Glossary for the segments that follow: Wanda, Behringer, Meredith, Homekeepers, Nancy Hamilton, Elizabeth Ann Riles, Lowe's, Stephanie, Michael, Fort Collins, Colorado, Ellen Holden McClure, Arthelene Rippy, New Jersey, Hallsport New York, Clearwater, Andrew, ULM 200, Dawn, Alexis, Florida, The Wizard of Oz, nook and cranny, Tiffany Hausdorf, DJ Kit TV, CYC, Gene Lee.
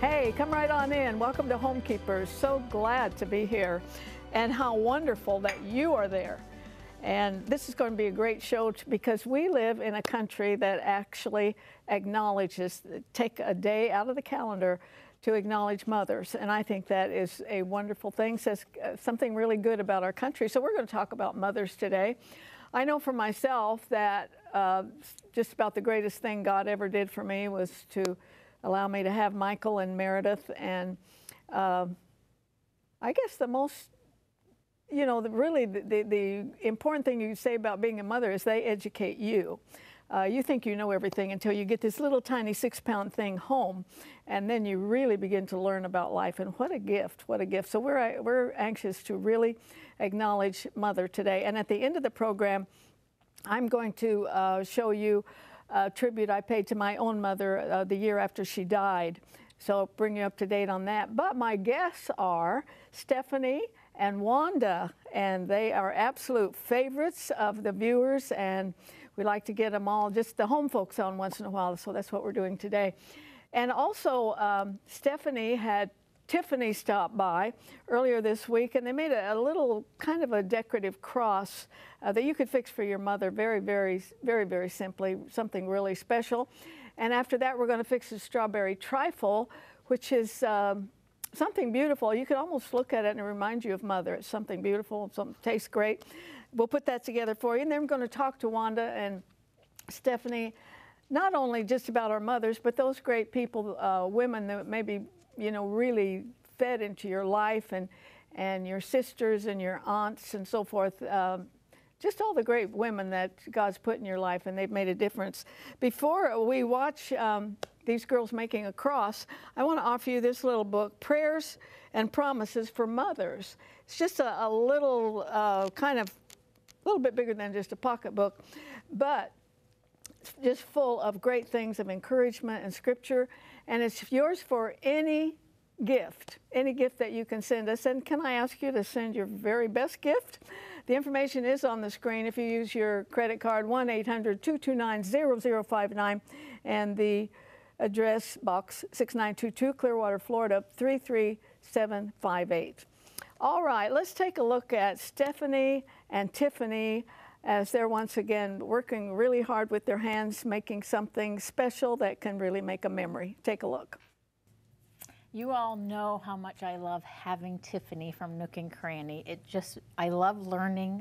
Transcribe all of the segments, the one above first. Hey, come right on in. Welcome to Homekeepers. So glad to be here, and how wonderful that you are there. And this is going to be a great show because we live in a country that actually acknowledges, take a day out of the calendar to acknowledge mothers. And I think that is a wonderful thing, says something really good about our country. So we're going to talk about mothers today. I know for myself that just about the greatest thing God ever did for me was to allow me to have Michael and Meredith. And I guess the most, you know, really the important thing you say about being a mother is they educate you. You think you know everything until you get this little tiny 6-pound thing home, and then you really begin to learn about life. And what a gift, what a gift. So we're anxious to really acknowledge Mother today. And at the end of the program, I'm going to show you a tribute I paid to my own mother the year after she died. So I'll bring you up to date on that. But my guests are Stephanie and Wanda, and they are absolute favorites of the viewers, and we like to get them all, just the home folks, on once in a while, so that's what we're doing today. And also, Stephanie had Tiffany stop by earlier this week, and they made a little kind of a decorative cross that you could fix for your mother very, very simply, something really special. And after that, we're going to fix a strawberry trifle, which is something beautiful. You could almost look at it and it reminds you of Mother. It's something beautiful, something tastes great. We'll put that together for you. And then I'm going to talk to Wanda and Stephanie, not only just about our mothers, but those great people, women that maybe, you know, really fed into your life, and your sisters and your aunts and so forth. Just all the great women that God's put in your life, and they've made a difference. Before we watch these girls making a cross, I want to offer you this little book, Prayers and Promises for Mothers. It's just a little kind of a little bit bigger than just a pocketbook, but just full of great things of encouragement and scripture. And it's yours for any gift that you can send us. And can I ask you to send your very best gift? The information is on the screen. If you use your credit card, 1-800-229-0059, and the address, box 6922, Clearwater, Florida, 33758. All right, let's take a look at Stephanie and Tiffany as they're once again working really hard with their hands, making something special that can really make a memory. Take a look. You all know how much I love having Tiffany from Nook and Cranny. It just, I love learning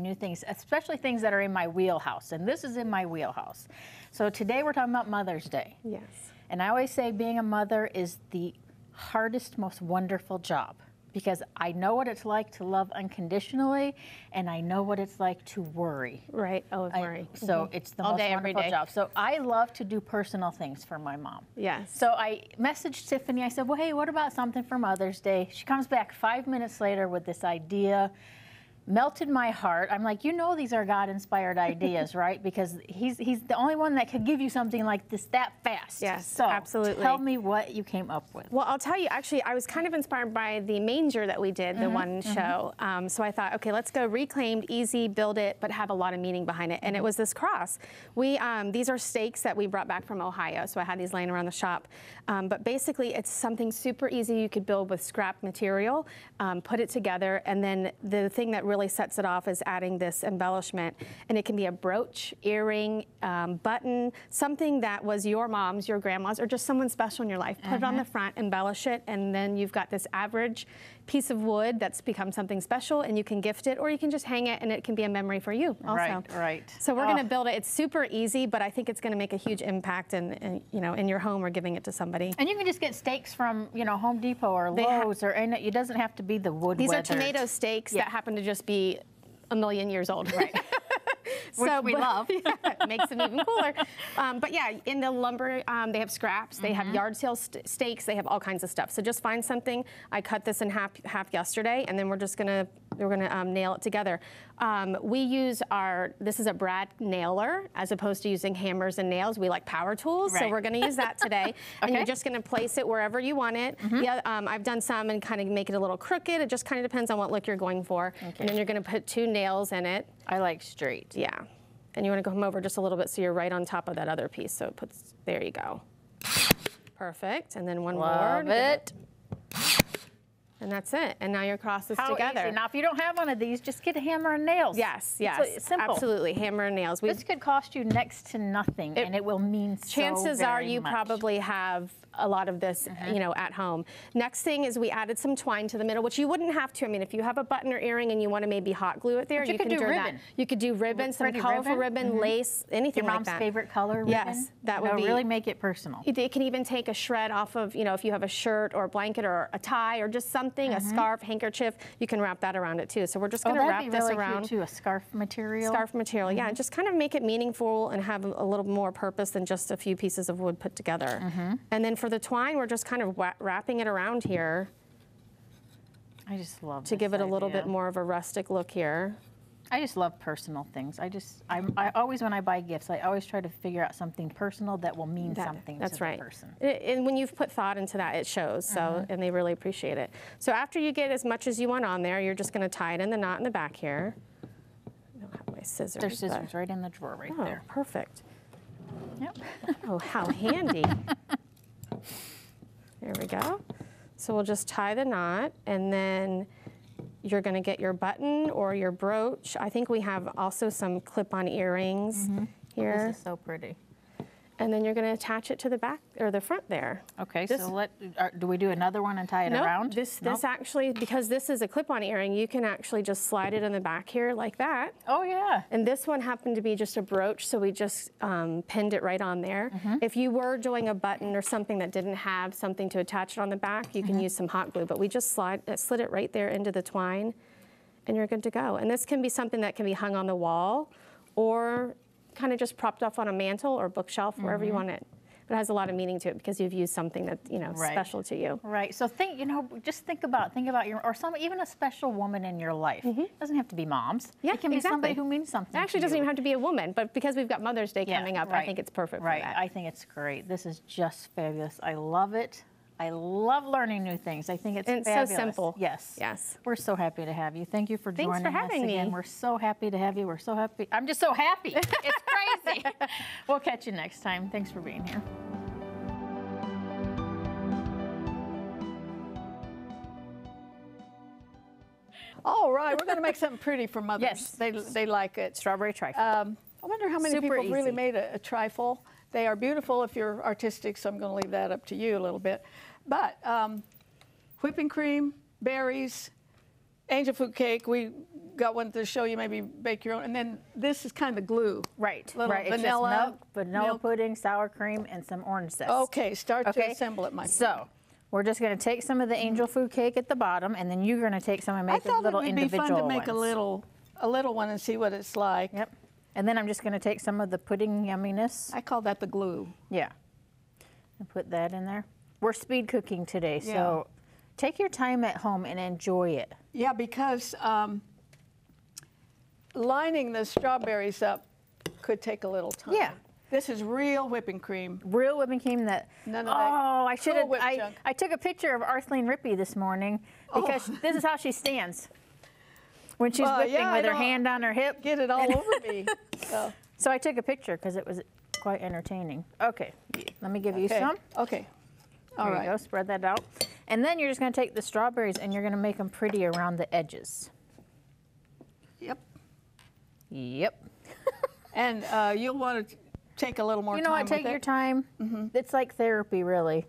new things, especially things that are in my wheelhouse, and this is in my wheelhouse. So today we're talking about Mother's Day. Yes. And I always say being a mother is the hardest, most wonderful job, because I know what it's like to love unconditionally, and I know what it's like to worry. Right, always worry. So it's the most wonderful job. So I love to do personal things for my mom. Yes. So I messaged Tiffany, I said, well, hey, what about something for Mother's Day? She comes back 5 minutes later with this idea, melted my heart. I'm like, you know, these are God-inspired ideas, right? Because he's the only one that could give you something like this that fast. Yes, so absolutely. Tell me what you came up with. Well, I'll tell you, actually, I was kind of inspired by the manger that we did, the one show. So I thought, okay, let's go reclaimed, easy, build it, but have a lot of meaning behind it. And it was this cross. We these are stakes that we brought back from Ohio, so I had these laying around the shop. But basically, it's something super easy you could build with scrap material, put it together, and then the thing that really sets it off is adding this embellishment, and it can be a brooch, earring, button, something that was your mom's, your grandma's, or just someone special in your life. Put it on the front, embellish it, and then you've got this average piece of wood that's become something special, and you can gift it, or you can just hang it, and it can be a memory for you also. Right, right. So we're going to build it. It's super easy, but I think it's going to make a huge impact in, you know, in your home or giving it to somebody. And you can just get stakes from, you know, Home Depot or Lowe's, or and it doesn't have to be the wood. These are tomato stakes that happen to just be a million years old, right? Which we love. Yeah, it makes them even cooler. But yeah, in the lumber, they have scraps, they have yard sale stakes, they have all kinds of stuff. So just find something. I cut this in half yesterday, and then we're just gonna nail it together. We use our, this is a brad nailer, as opposed to using hammers and nails. We like power tools, so we're gonna use that today. And you're just gonna place it wherever you want it. Yeah, I've done some and kind of make it a little crooked. It just kind of depends on what look you're going for. And then you're gonna put 2 nails in it. I like straight. Yeah. And you wanna come over just a little bit so you're right on top of that other piece. So it puts, there you go. Perfect, and then one more. Love it. And that's it. And now your crosses together. How easy. Now, if you don't have one of these, just get a hammer and nails. Yes, yes. It's simple. Absolutely, hammer and nails. This could cost you next to nothing, and it will mean so very much. Chances are you probably have a lot of this, you know, at home. Next thing is we added some twine to the middle, which you wouldn't have to. I mean, if you have a button or earring and you want to maybe hot glue it there, but you can do that. You could do ribbon, some colorful ribbon, lace, anything like that. Your mom's favorite color ribbon. Yes, that would really make it personal. It can even take a shred off of, you know, if you have a shirt or a blanket or a tie or just something. A scarf, handkerchief, you can wrap that around it too. So we're just going to wrap this around to a scarf material. Scarf material, yeah, and just kind of make it meaningful and have a little more purpose than just a few pieces of wood put together. And then for the twine, we're just kind of wrapping it around here. I just love to give it a little bit more of a rustic look here. I just love personal things. I always, when I buy gifts, I always try to figure out something personal that will mean something to the person. And when you've put thought into that, it shows, so, and they really appreciate it. So after you get as much as you want on there, you're just gonna tie it in the knot in the back here. I don't have my scissors. There's scissors right in the drawer right there. Perfect. Yep. Oh, how handy. There we go. So we'll just tie the knot, and then you're gonna get your button or your brooch. I think we have also some clip-on earrings here. This is so pretty. And then you're gonna attach it to the back or the front there. Okay, so do we do another one and tie it around? This actually, because this is a clip-on earring, you can actually just slide it in the back here like that. Oh yeah. And this one happened to be just a brooch, so we just pinned it right on there. If you were doing a button or something that didn't have something to attach it on the back, you can use some hot glue, but we just slid it right there into the twine, and you're good to go. And this can be something that can be hung on the wall or kind of just propped up on a mantle or bookshelf, wherever you want it. But it has a lot of meaning to it because you've used something that, you know, special to you. Right. So think, you know, just think about your, or some, even a special woman in your life. It doesn't have to be moms. Yeah, it can be somebody who means something. It actually doesn't even have to be a woman, but because we've got Mother's Day coming up, I think it's perfect for that. I think it's great. This is just fabulous. I love it. I love learning new things. I think it's fabulous. It's so simple. Yes. Yes. We're so happy to have you. Thank you for joining us. Thanks for having me. We're so happy to have you. We're so happy. I'm just so happy. It's crazy. We'll catch you next time. Thanks for being here. All right, we're going to make something pretty for mothers. Yes. They like it. Strawberry trifle. I wonder how many people really made a trifle. They are beautiful if you're artistic, so I'm going to leave that up to you a little bit. But whipping cream, berries, angel food cake. We got one to show you, maybe bake your own. And then this is kind of the glue. Right. Right. Vanilla, it's just vanilla pudding, sour cream, and some orange zest. Okay, start to assemble it, Michael. So we're just going to take some of the angel food cake at the bottom, and then you're going to take some and make little individual ones. I thought it would be fun to make a little one and see what it's like. Yep. And then I'm just going to take some of the pudding yumminess. I call that the glue. Yeah. And put that in there. We're speed cooking today, so take your time at home and enjoy it. Yeah, because lining the strawberries up could take a little time. Yeah. This is real whipping cream. Real whipping cream that, I should have, I took a picture of Arthelene Rippy this morning because this is how she stands when she's whipping with her hand on her hip. Get it all over me. So I took a picture because it was quite entertaining. Okay, let me give you some. Okay. All right. There you go, spread that out. And then you're just gonna take the strawberries and you're gonna make them pretty around the edges. Yep. Yep. And you'll want to take a little more time with it. Take your time. It's like therapy, really.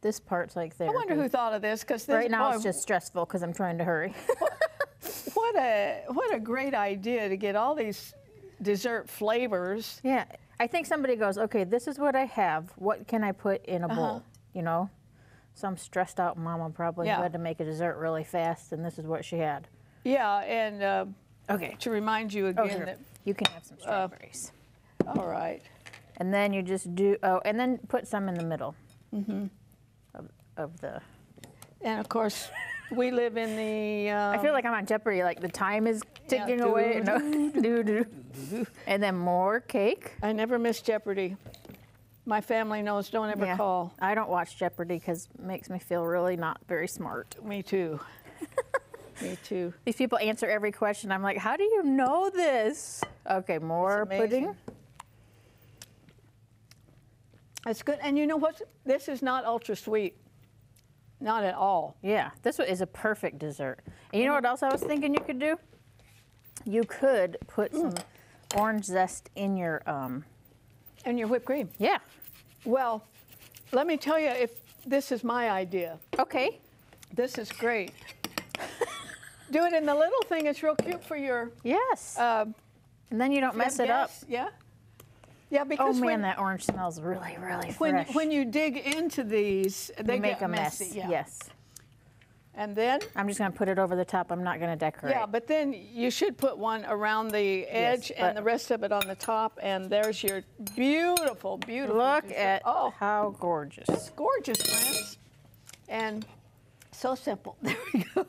This part's like therapy. I wonder who thought of this, because right now it's just stressful because I'm trying to hurry. What a great idea to get all these dessert flavors. Yeah, I think somebody goes, okay, this is what I have. What can I put in a bowl? You know, some stressed out mama probably had to make a dessert really fast, and this is what she had. Yeah, and to remind you again that you can have some strawberries. All right, and then you just do and then put some in the middle of the. And of course. We live in the... I feel like I'm on Jeopardy, like the time is ticking away. And then more cake. I never miss Jeopardy. My family knows, don't ever call. I don't watch Jeopardy because it makes me feel really not very smart. Me too. Me too. These people answer every question. I'm like, how do you know this? Okay, more pudding. It's good. And you know what? This is not ultra sweet. Not at all. Yeah, this one is a perfect dessert. And you know what else I was thinking you could do? You could put some orange zest in your... in your whipped cream. Yeah. Well, let me tell you, if this is my idea. Okay. This is great. Do it in the little thing. It's real cute for your... Yes. And then you don't mess it up. Yeah. Yeah, because oh man, when, that orange smells really, really fresh. When you dig into these, they make a mess. Messy, yeah. Yes. And then I'm just going to put it over the top. I'm not going to decorate. Yeah, but then you should put one around the edge and the rest of it on the top. And there's your beautiful, beautiful. Look at how gorgeous! It's gorgeous, friends, and so simple. There we go.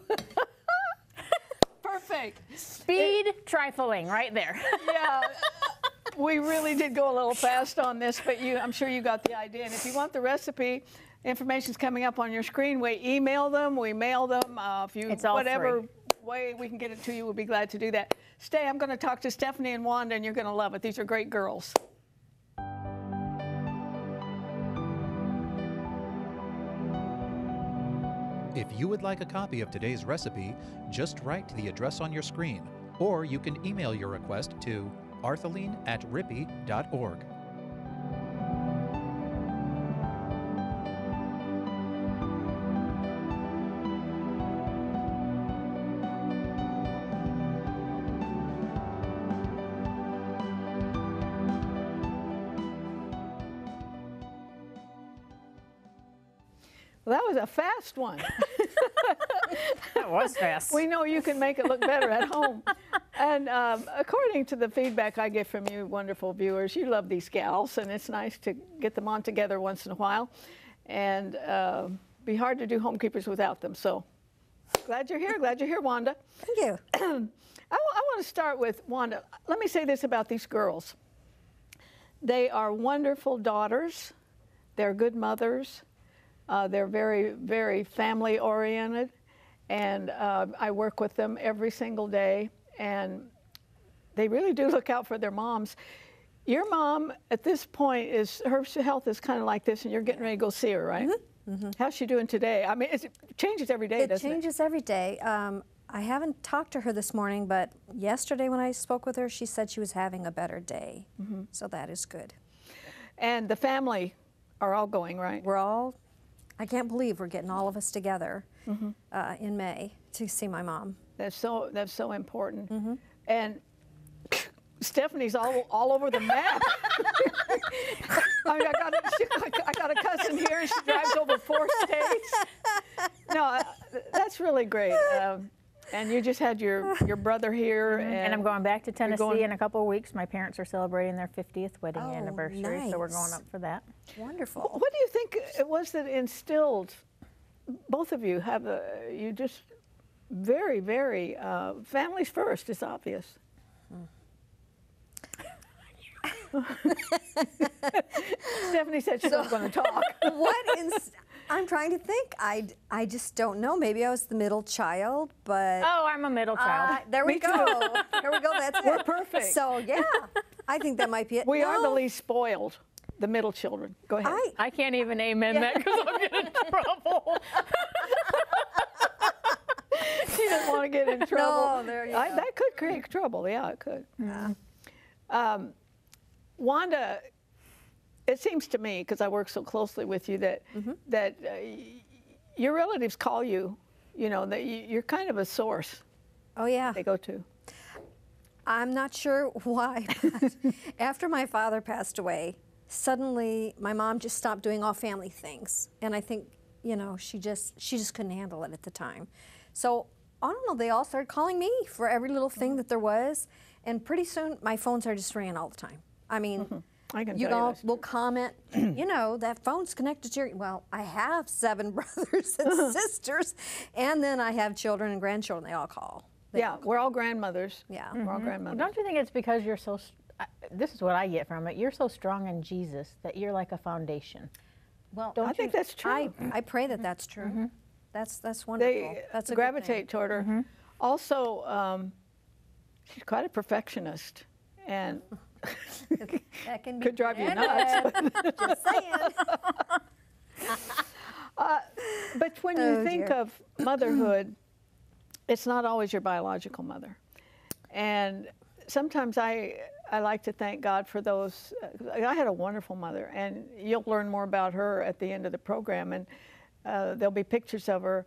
Perfect. Speed trifling, right there. Yeah. We really did go a little fast on this, but I'm sure you got the idea. And if you want the recipe, information's coming up on your screen. We email them, we mail them. If you, whatever way we can get it to you, we'll be glad to do that. Stay, I'm going to talk to Stephanie and Wanda, and you're going to love it. These are great girls. If you would like a copy of today's recipe, just write to the address on your screen, or you can email your request to Arthelene@rippy.org. Well, that was a fast one. That was fast. We know you can make it look better at home. And according to the feedback I get from you wonderful viewers, you love these gals, and it's nice to get them on together once in a while. And be hard to do Homekeepers without them. So glad you're here. Glad you're here, Wanda. Thank you. I want to start with Wanda. Let me say this about these girls. They are wonderful daughters. They're good mothers. They're very, very family-oriented. And I work with them every single day. And they really do look out for their moms. Your mom, at this point, her health is kind of like this, and you're getting ready to go see her, right? Mm-hmm. Mm-hmm. How's she doing today? I mean, it changes every day, doesn't it? It changes every day. I haven't talked to her this morning, but yesterday when I spoke with her, she said she was having a better day. Mm-hmm. So that is good. And the family are all going, right? We're all, I can't believe we're getting all of us together in May to see my mom. That's so important. Mm-hmm. And Stephanie's all over the map. I mean, I got a cousin here, and she drives over 4 states. No, that's really great. And you just had your brother here. Mm-hmm. And I'm going back to Tennessee in a couple of weeks. My parents are celebrating their 50th wedding anniversary, nice. So we're going up for that. Wonderful. What do you think it was that instilled, both of you have you just... Very, very, families first, it's obvious. Stephanie said she's not going to talk. I'm trying to think. I just don't know. Maybe I was the middle child, but... Oh, I'm a middle child. There we go. There we go. That's We're perfect. So, yeah, I think that might be it. We are the least spoiled. The middle children. Go ahead. I can't even amen that because I'll get in trouble. She didn't want to get in trouble. No, there you go. That could create trouble. Yeah, it could. Yeah. Wanda, it seems to me, because I work so closely with you, that your relatives call you. You know, that you're kind of a source. Oh, yeah. They go to. I'm not sure why. But after my father passed away, suddenly my mom just stopped doing all family things, and I think she just couldn't handle it at the time. So, I don't know, they all started calling me for every little thing that there was, and pretty soon my phone started just ringing all the time. I mean, you all will comment, you know, that phone's connected to your, well, I have 7 brothers and sisters, and then I have children and grandchildren, they all call. We're all grandmothers. Yeah. Mm-hmm. We're all grandmothers. Well, don't you think it's because you're so, this is what I get from it, you're so strong in Jesus that you're like a foundation. Well, I think that's true. I pray that that's true. Mm-hmm. That's wonderful. They gravitate toward her. Mm-hmm. Also, she's quite a perfectionist, and That can be could drive you nuts. Just saying. But when you think of motherhood, it's not always your biological mother. And sometimes I like to thank God for those. I had a wonderful mother, and you'll learn more about her at the end of the program, and there'll be pictures of her.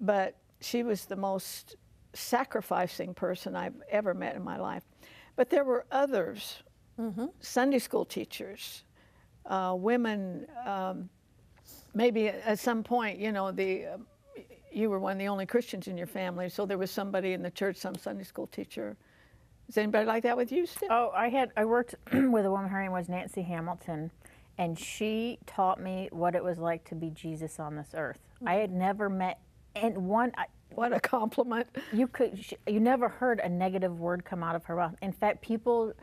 But she was the most sacrificing person I've ever met in my life. But there were others, Sunday school teachers, women, maybe at some point, you know, you were one of the only Christians in your family, so there was somebody in the church, some Sunday school teacher. Is anybody like that with you, Steph? Oh, I worked with a woman, her name was Nancy Hamilton, and she taught me what it was like to be Jesus on this earth. I had never met anyone. What a compliment. You never heard a negative word come out of her mouth. In fact, people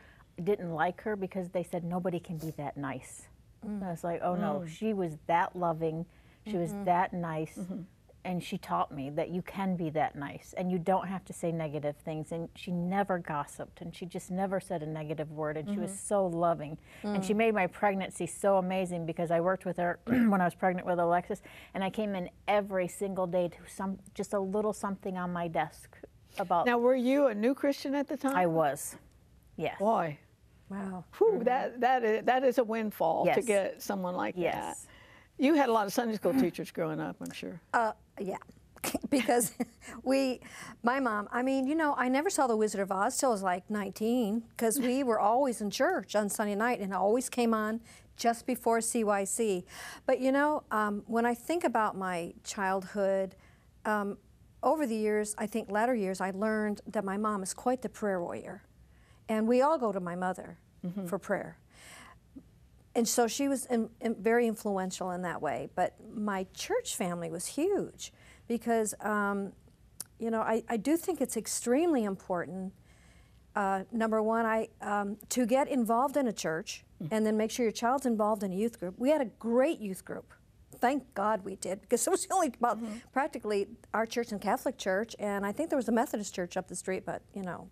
didn't like her because they said, nobody can be that nice. And I was like, oh no, she was that loving, she was that nice. And she taught me that you can be that nice and you don't have to say negative things. And she never gossiped and she just never said a negative word. And she was so loving. And she made my pregnancy so amazing because I worked with her when I was pregnant with Alexis, and I came in every single day to just a little something on my desk about. Now, were you a new Christian at the time? I was, yes. Boy. Wow. Whew, that is a windfall to get someone like that. You had a lot of Sunday school teachers growing up, I'm sure. Yeah, because my mom, I mean, you know, I never saw The Wizard of Oz till I was like 19, because we were always in church on Sunday night, and it always came on just before CYC. But, you know, when I think about my childhood, over the years, I think latter years, I learned that my mom is quite the prayer warrior. And we all go to my mother for prayer. And so she was very influential in that way. But my church family was huge because, you know, I do think it's extremely important, number one, to get involved in a church and then make sure your child's involved in a youth group. We had a great youth group. Thank God we did, because it was only about practically our church and Catholic church. And I think there was a Methodist church up the street, but, you know.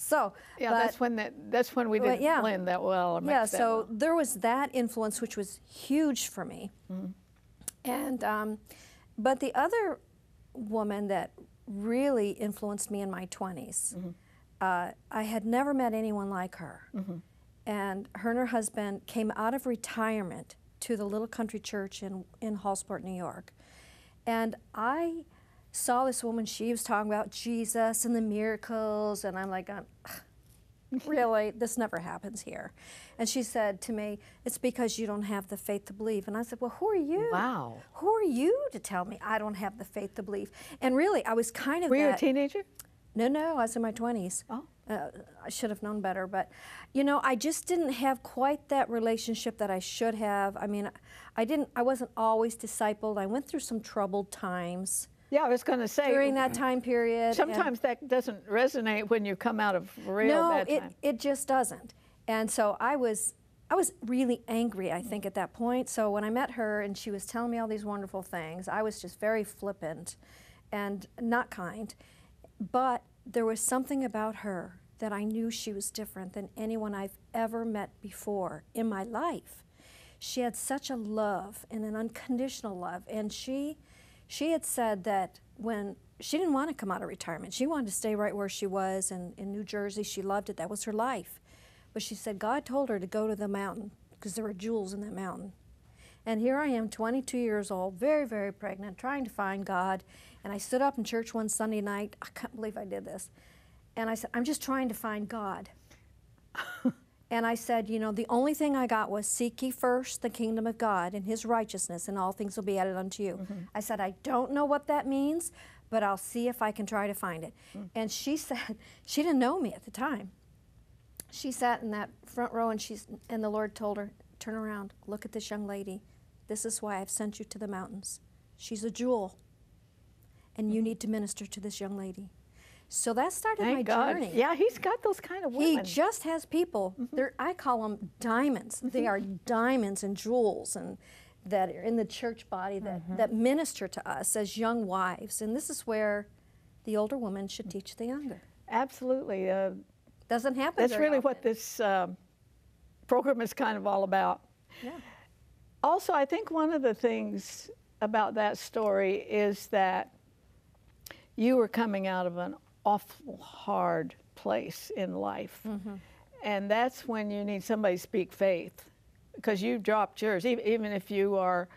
So yeah, that's when we didn't blend that well. Yeah, so there was that influence, which was huge for me. And but the other woman that really influenced me in my 20s, I had never met anyone like her. And her husband came out of retirement to the little country church in Hallsport, New York, and I saw this woman. She was talking about Jesus and the miracles, and I'm like, really? This never happens here. And she said to me, it's because you don't have the faith to believe. And I said, well, who are you? Wow. Who are you to tell me I don't have the faith to believe? And really, I was kind of Were you a teenager? No, no, I was in my 20s. Oh. I should have known better, but, you know, I just didn't have quite that relationship that I should have. I mean, I wasn't always discipled. I went through some troubled times. Yeah, I was going to say. During that time period. Sometimes that doesn't resonate when you come out of real bad time. No, it just doesn't. And so I was really angry, I think, at that point. So when I met her and she was telling me all these wonderful things, I was just very flippant and not kind. But there was something about her that I knew she was different than anyone I've ever met before in my life. She had such a love and an unconditional love, and she had said that when she didn't want to come out of retirement, she wanted to stay right where she was in New Jersey. She loved it. That was her life. But she said God told her to go to the mountain because there were jewels in that mountain. And here I am, 22 years old, very, very pregnant, trying to find God. And I stood up in church one Sunday night. I can't believe I did this. And I said, I'm just trying to find God. And I said, you know, the only thing I got was, seek ye first the kingdom of God and his righteousness, and all things will be added unto you. I said, I don't know what that means, but I'll see if I can try to find it. And she said, she didn't know me at the time. She sat in that front row, and the Lord told her, turn around, look at this young lady. This is why I've sent you to the mountains. She's a jewel, and you need to minister to this young lady. So that started my journey. Yeah, he's got those kind of women. He just has people. I call them diamonds. They are diamonds and jewels, and that are in the church body that minister to us as young wives. And this is where the older woman should teach the younger. Absolutely. Doesn't happen. That's really often. What this program is kind of all about. Yeah. Also, I think one of the things about that story is that you were coming out of an awful hard place in life. Mm-hmm. And that's when you need somebody to speak faith, because you dropped yours. Even if you are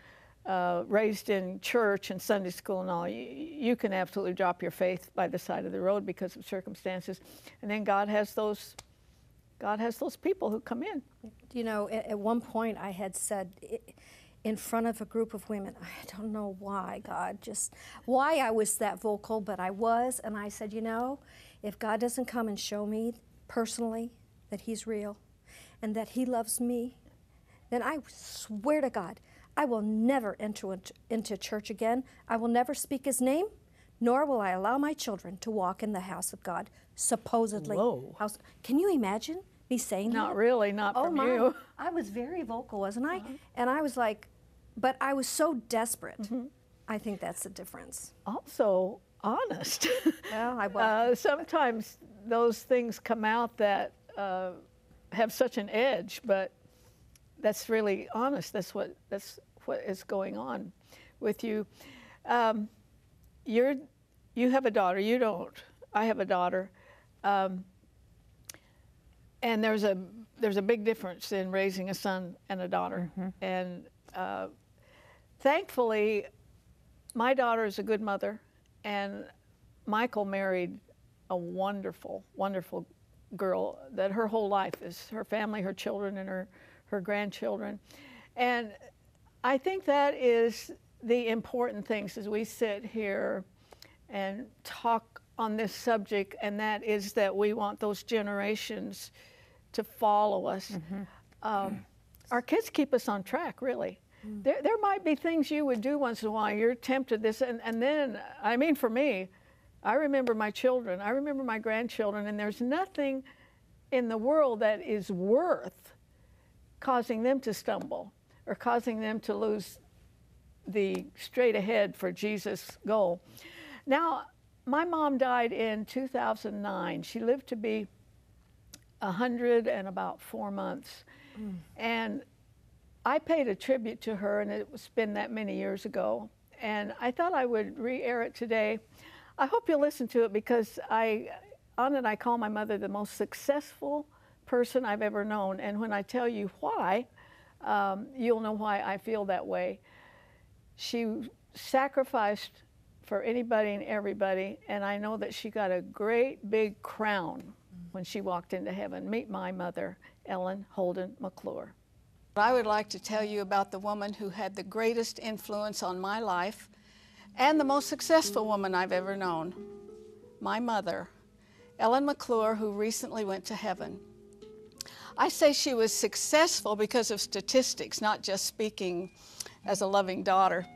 raised in church and Sunday school and all, you can absolutely drop your faith by the side of the road because of circumstances. And then God has those people who come in. You know, at one point I had said, in front of a group of women, I don't know why, God, just why I was that vocal, but I was. And I said, you know, if God doesn't come and show me personally that he's real and that he loves me, then I swear to God, I will never enter into church again. I will never speak his name, nor will I allow my children to walk in the house of God, supposedly. Whoa. Can you imagine me saying that? Not really, not from you. I was very vocal, wasn't I? Uh-huh. And I was like, but I was so desperate. Mm-hmm. I think that's the difference. Also, honest. Well, I was. Sometimes those things come out that have such an edge, but that's really honest. That's what is going on with you. You have a daughter. You don't. I have a daughter, and there's a big difference in raising a son and a daughter. Mm-hmm. And thankfully, my daughter is a good mother, and Michael married a wonderful, wonderful girl that her whole life is her family, her children, and her grandchildren. And I think that is the important things as we sit here and talk on this subject, and that is that we want those generations to follow us. Mm-hmm. Our kids keep us on track, really. Mm. There might be things you would do once in a while. You're tempted this, and then, I mean, for me, I remember my children, I remember my grandchildren, and there's nothing in the world that is worth causing them to stumble or causing them to lose the straight ahead for Jesus goal. Now, my mom died in 2009. She lived to be 100 and about 4 months. Mm. And I paid a tribute to her, and it's been that many years ago. And I thought I would re-air it today. I hope you'll listen to it, because on it I call my mother the most successful person I've ever known. And when I tell you why, you'll know why I feel that way. She sacrificed for anybody and everybody, and I know that she got a great big crown when she walked into heaven. Meet my mother, Ellen Holden McClure. I would like to tell you about the woman who had the greatest influence on my life and the most successful woman I've ever known, my mother, Ellen McClure, who recently went to heaven. I say she was successful because of statistics, not just speaking as a loving daughter.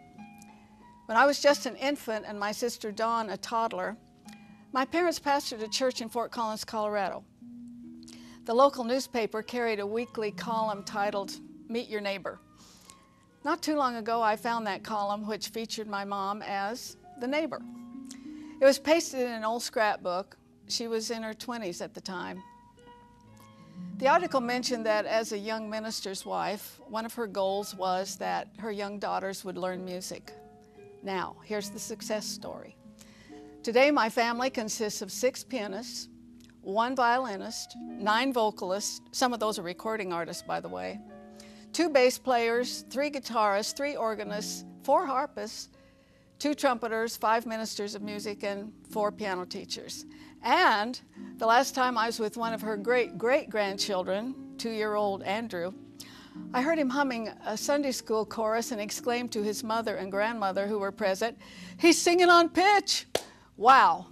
When I was just an infant and my sister Dawn a toddler, my parents pastored a church in Fort Collins, Colorado. The local newspaper carried a weekly column titled, Meet Your Neighbor. Not too long ago, I found that column, which featured my mom as the neighbor. It was pasted in an old scrapbook. She was in her 20s at the time. The article mentioned that as a young minister's wife, one of her goals was that her young daughters would learn music. Now, here's the success story. Today, my family consists of 6 pianists, 1 violinist, 9 vocalists, some of those are recording artists, by the way, 2 bass players, 3 guitarists, 3 organists, 4 harpists, 2 trumpeters, 5 ministers of music, and 4 piano teachers. And the last time I was with one of her great-great-grandchildren, 2-year-old Andrew, I heard him humming a Sunday school chorus and exclaimed to his mother and grandmother who were present, "He's singing on pitch!" Wow.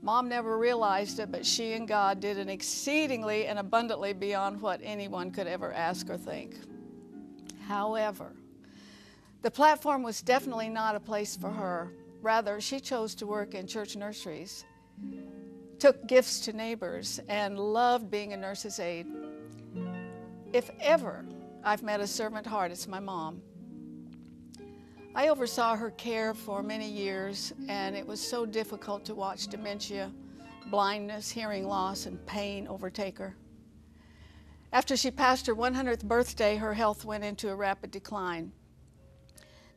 Mom never realized it, but she and God did an exceedingly and abundantly beyond what anyone could ever ask or think. However, the platform was definitely not a place for her. Rather, she chose to work in church nurseries, took gifts to neighbors, and loved being a nurse's aide. If ever I've met a servant heart, it's my mom. I oversaw her care for many years, and it was so difficult to watch dementia blindness, hearing loss, and pain overtake her. After she passed her 100th birthday, her health went into a rapid decline.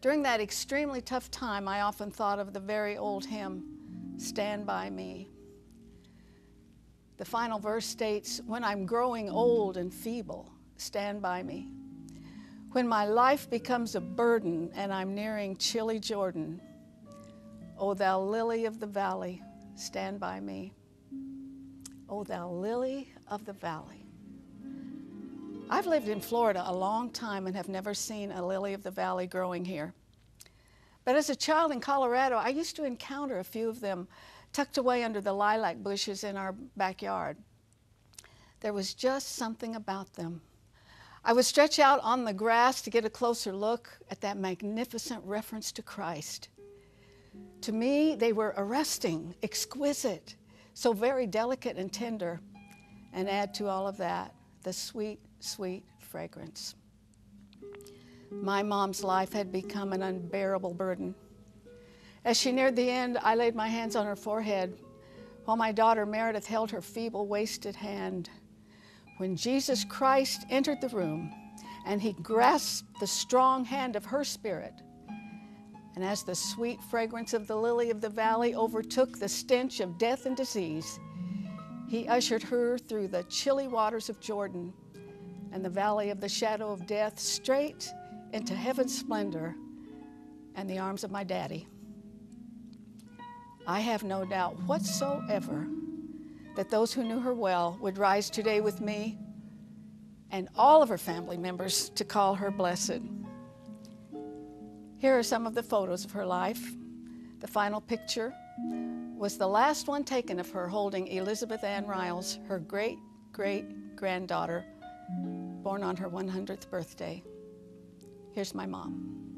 During that extremely tough time, I often thought of the very old hymn, "Stand by Me." The final verse states, "When I'm growing old and feeble, stand by me. When my life becomes a burden and I'm nearing chilly Jordan, O thou lily of the valley, stand by me. O thou lily of the valley." I've lived in Florida a long time and have never seen a lily of the valley growing here. But as a child in Colorado, I used to encounter a few of them tucked away under the lilac bushes in our backyard. There was just something about them. I would stretch out on the grass to get a closer look at that magnificent reference to Christ. To me, they were arresting, exquisite, so very delicate and tender, and add to all of that the sweet, sweet fragrance. My mom's life had become an unbearable burden. As she neared the end, I laid my hands on her forehead while my daughter Meredith held her feeble, wasted hand. When Jesus Christ entered the room and he grasped the strong hand of her spirit, and as the sweet fragrance of the lily of the valley overtook the stench of death and disease, he ushered her through the chilly waters of Jordan and the valley of the shadow of death straight into heaven's splendor and the arms of my daddy. I have no doubt whatsoever that those who knew her well would rise today with me and all of her family members to call her blessed. Here are some of the photos of her life. The final picture was the last one taken of her holding Elizabeth Ann Riles, her great-great-granddaughter, born on her 100th birthday. Here's my mom.